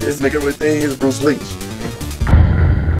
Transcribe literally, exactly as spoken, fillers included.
This nigga with me is Bruce Leach.